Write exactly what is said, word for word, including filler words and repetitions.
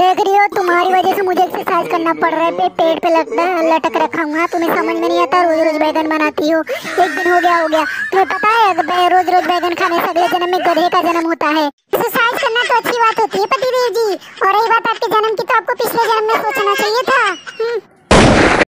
देख रही हो, तुम्हारी वजह से मुझे एक्सरसाइज करना पड़ रहा है। पे, पेड़ पे लटक लटक रखा हूँ। तुम्हें समझ में नहीं आता, रोज रोज बैगन बनाती हो। एक दिन हो गया हो गया तुम्हें पता है, रोज रोज बैगन खाने से अगले जन्म में गधे का जन्म होता है। एक्सरसाइज करना तो अच्छी बात होती है पर दीदी